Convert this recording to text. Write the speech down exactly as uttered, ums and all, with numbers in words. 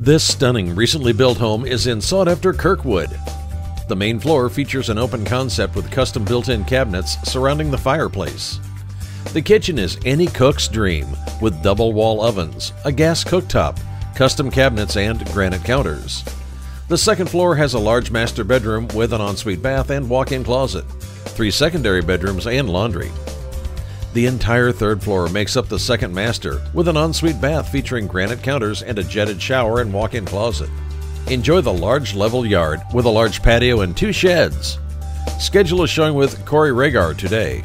This stunning recently built home is in sought-after Kirkwood. The main floor features an open concept with custom built-in cabinets surrounding the fireplace. The kitchen is any cook's dream, with double wall ovens, a gas cooktop, custom cabinets, and granite counters. The second floor has a large master bedroom with an ensuite bath and walk-in closet, three secondary bedrooms, and laundry. The entire third floor makes up the second master, with an ensuite bath featuring granite counters and a jetted shower and walk-in closet. Enjoy the large level yard with a large patio and two sheds. Schedule a showing with Korrie Ragar today.